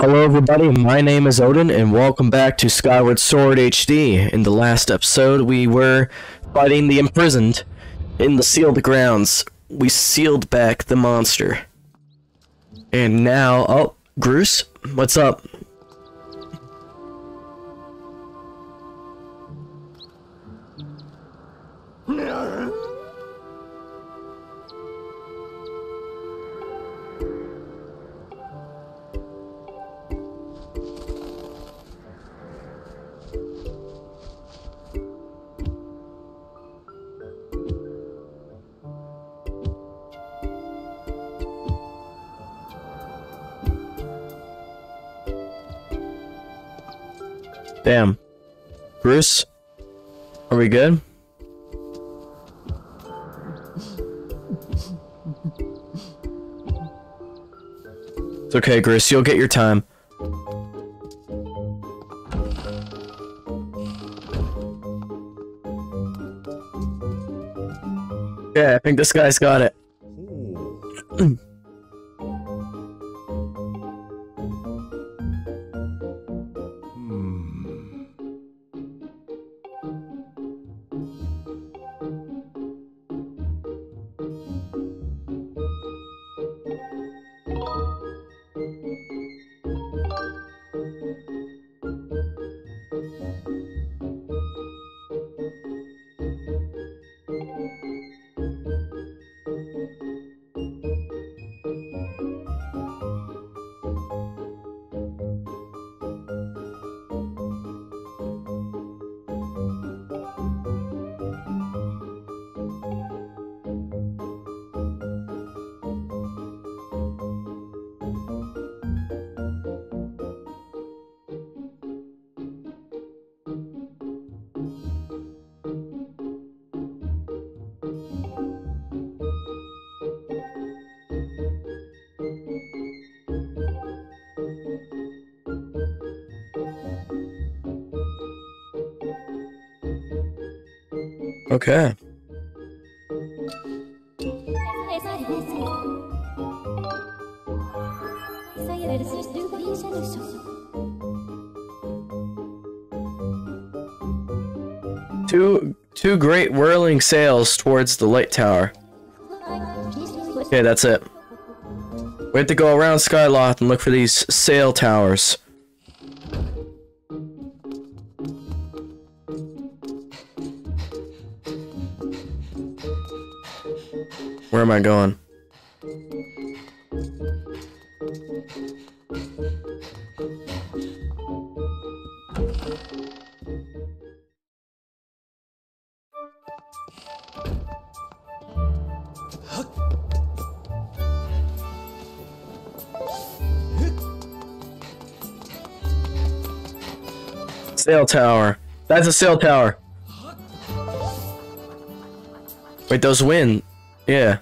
Hello everybody, my name is Odin, and welcome back to Skyward Sword HD. In the last episode, we were fighting the imprisoned in the sealed grounds. We sealed back the monster. And now, oh, Groose, what's up? Damn. Bruce? Are we good? It's okay, Bruce. You'll get your time. Yeah, I think this guy's got it. Okay. Two great whirling sails towards the light tower. Okay, that's it. We have to go around Skyloft and look for these sail towers. Where am I going? Sail tower. That's a sail tower. Wait, those wind. Yeah.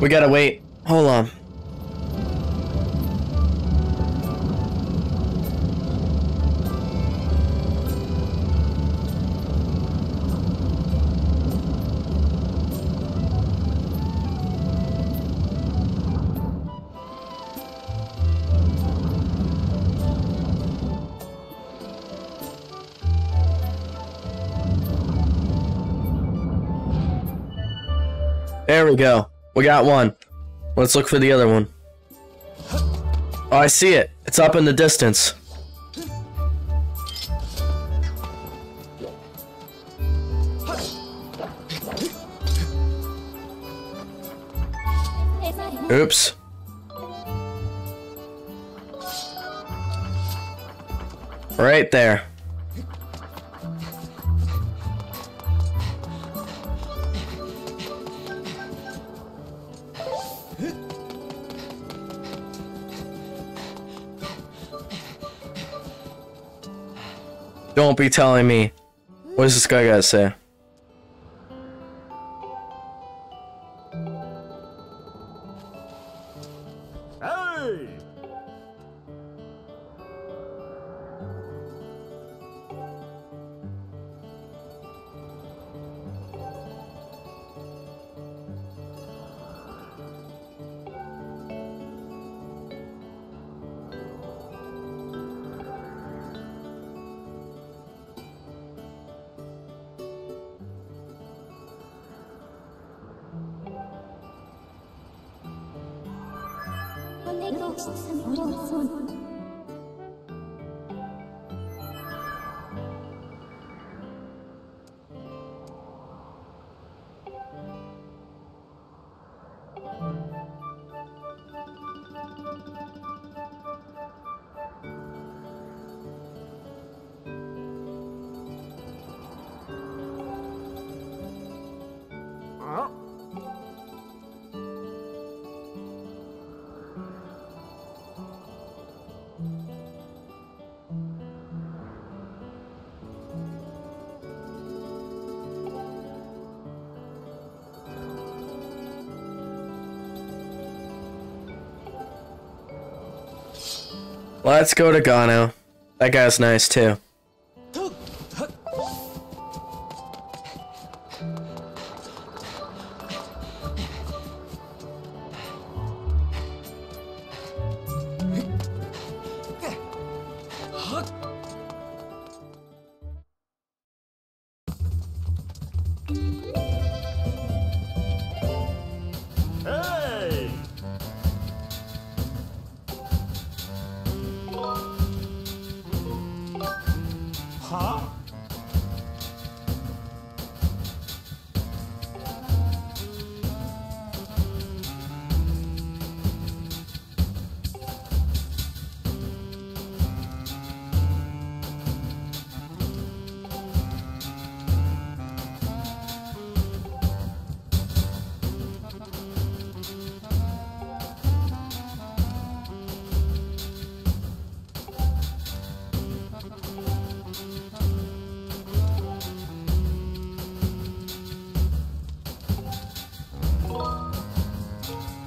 We gotta wait. Hold on. There we go. We got one. Let's look for the other one. Oh, I see it. It's up in the distance. Oops. Right there. Don't be telling me. What does this guy gotta say? Hey! Let's go to Gano. That guy's nice too.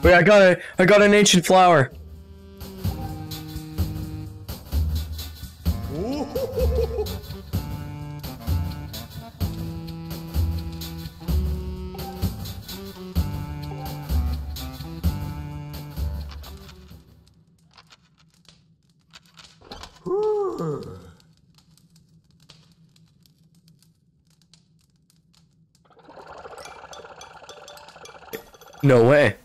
Wait, I got an ancient flower. No way.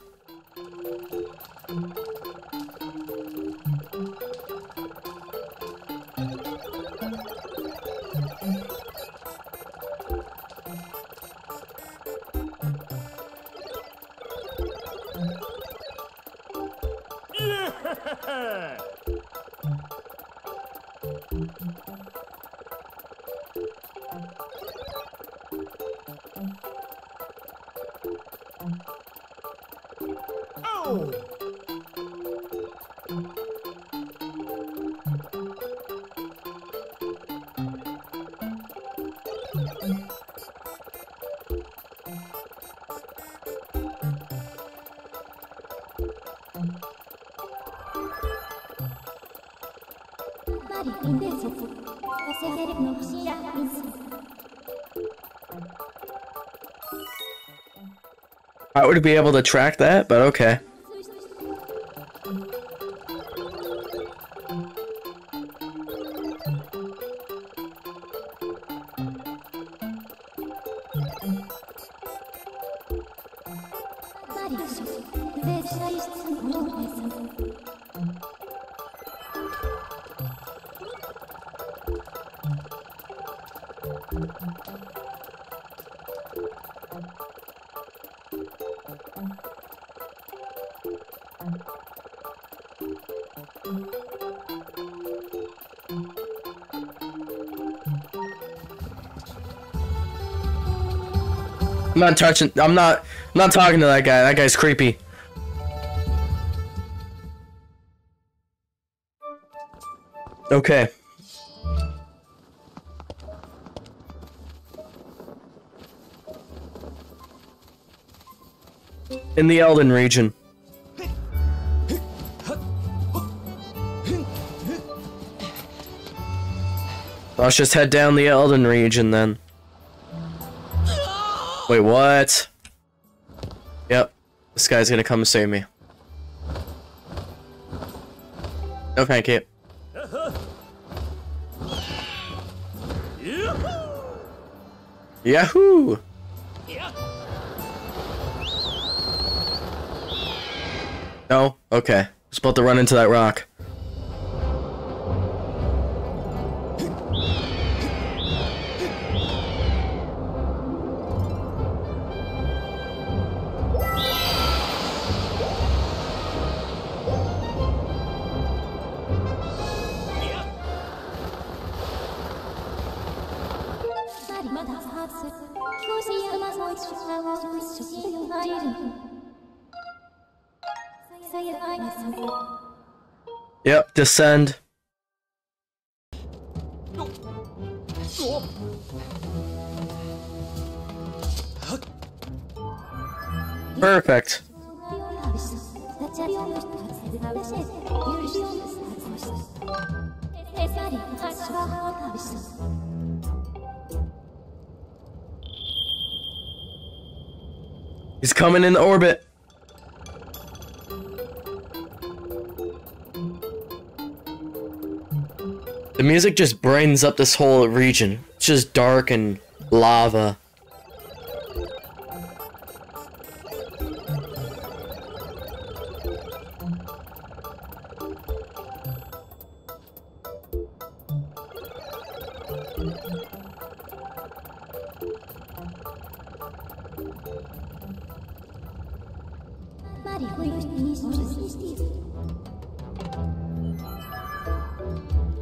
I would be able to track that, but okay. I'm not touching. I'm not talking to that guy. That guy's creepy. Okay. in the Elden Region. Let's just head down the Elden Region then. Wait, what? Yep, this guy's gonna come and save me. No, thank you. Yahoo! No? Okay. I was about to run into that rock. Yep, descend. Perfect. He's coming in orbit. The music just brightens up this whole region. It's just dark and lava.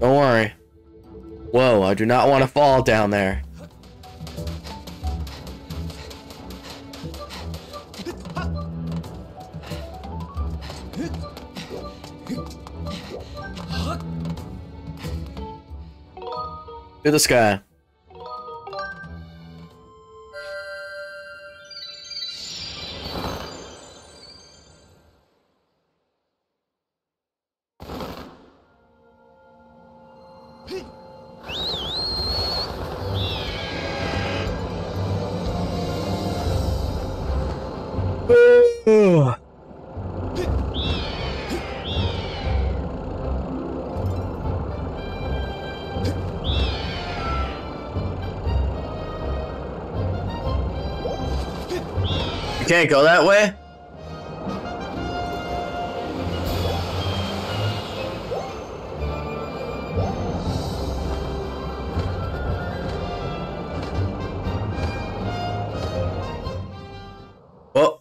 Don't worry. Whoa, I do not want to fall down there. To the sky. Can't go that way. Whoa.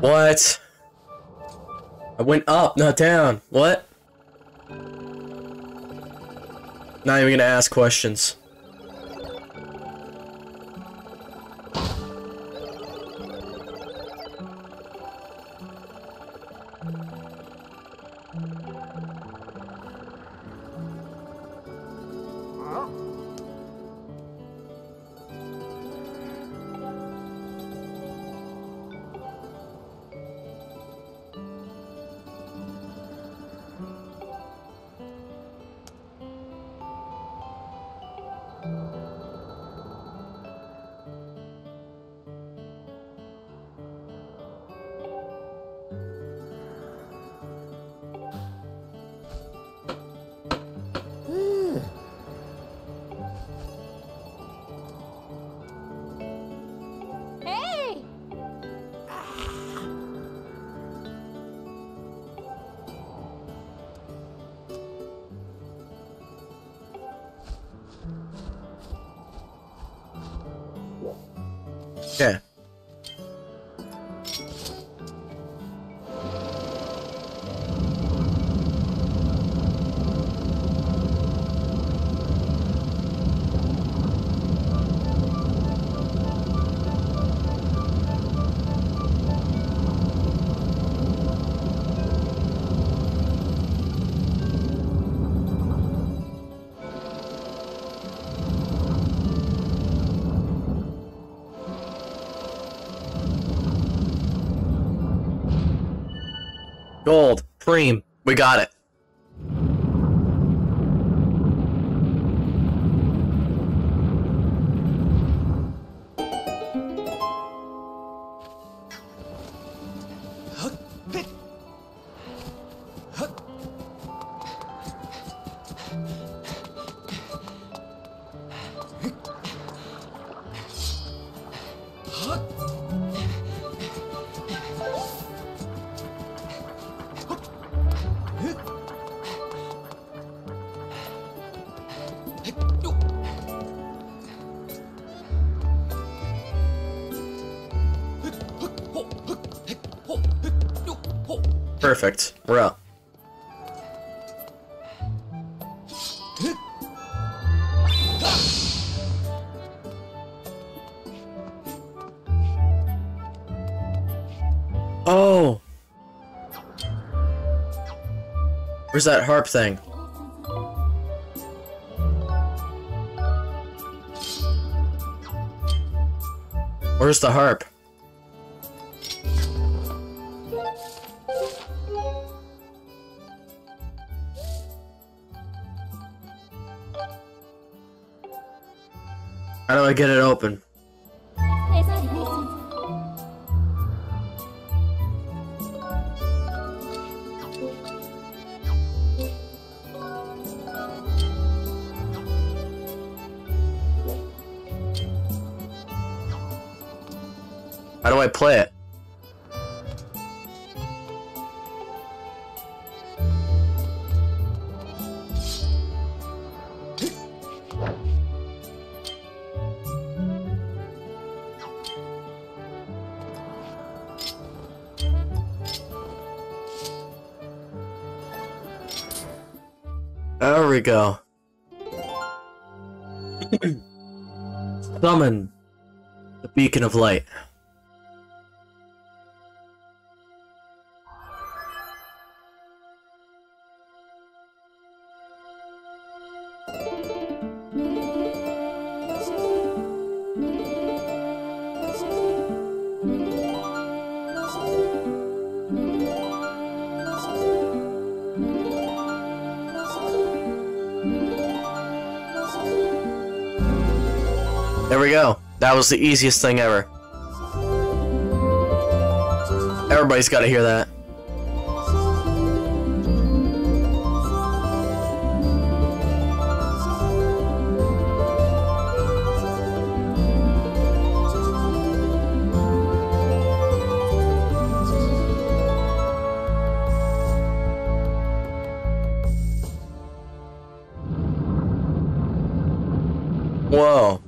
What? I went up, not down. What? Not even gonna ask questions. Yeah. Gold. Cream. We got it. Perfect. We're up. Oh! Where's that harp thing? Where's the harp? How do I get it open? How do I play it? There we go. Summon the beacon of light. There we go. That was the easiest thing ever. Everybody's got to hear that. Whoa.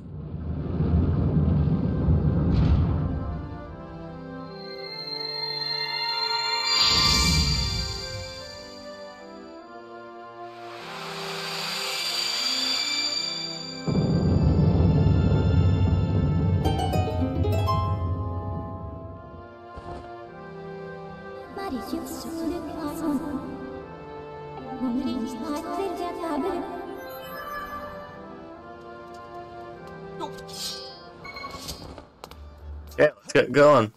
Yeah, let's get going.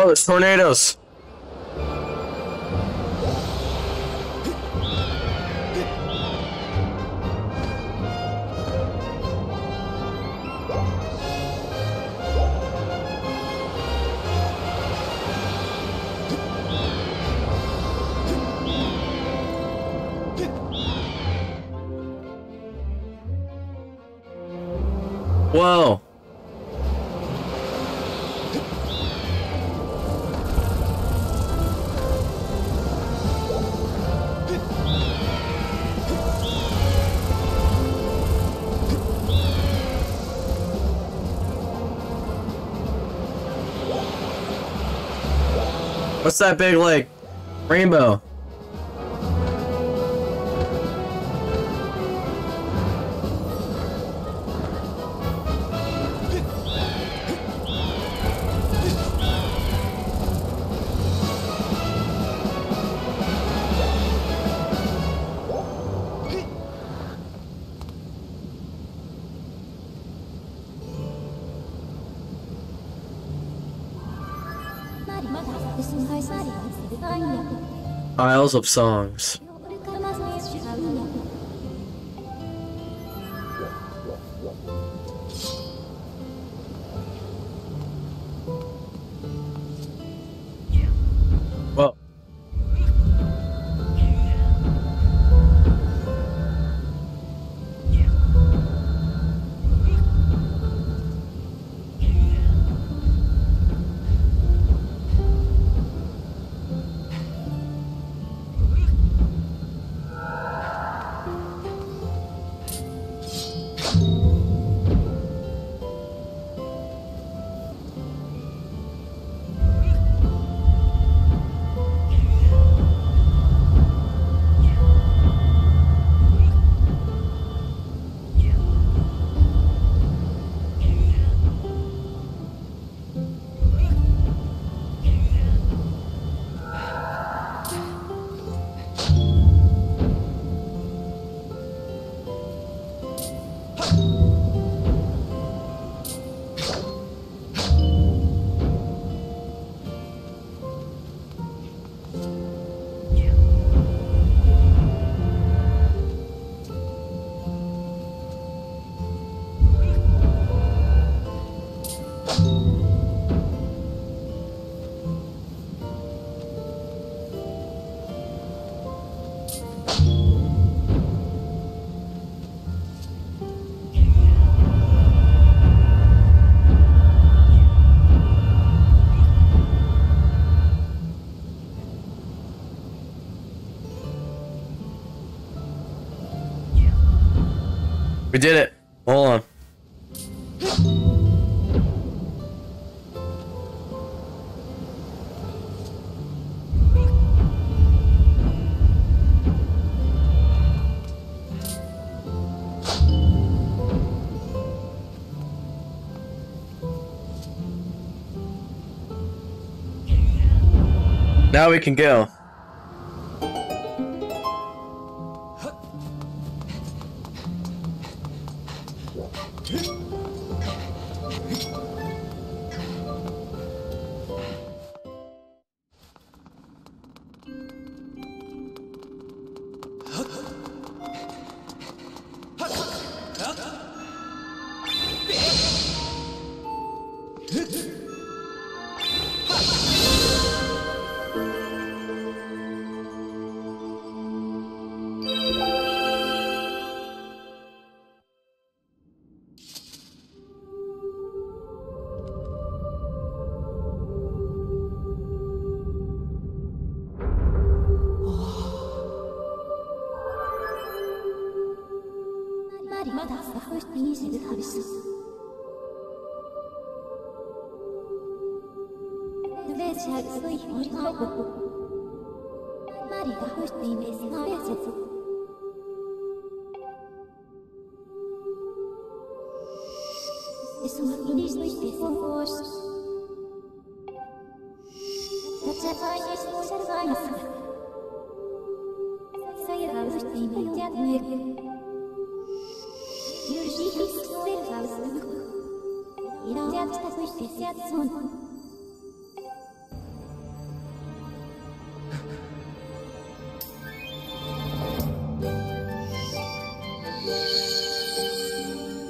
Whoa, it's tornadoes! Whoa! What's that big, like, rainbow? Isles of Songs. Well, we did it. Hold on. Now we can go.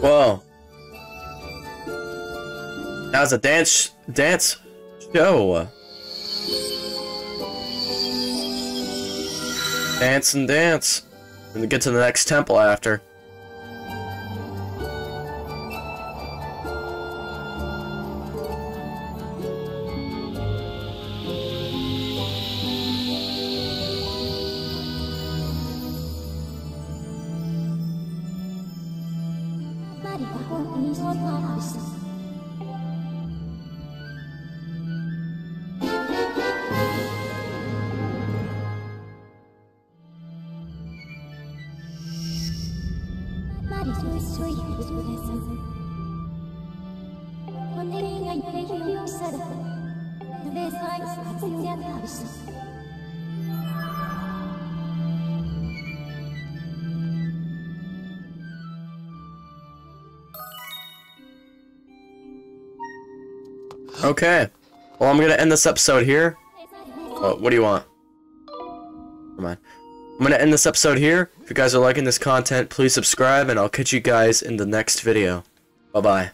Whoa. That was a dance show. Dance and dance. And we get to the next temple after. Okay, well, I'm gonna end this episode here. Oh, what do you want? Come on. I'm gonna end this episode here. If you guys are liking this content, please subscribe, and I'll catch you guys in the next video. Bye-bye.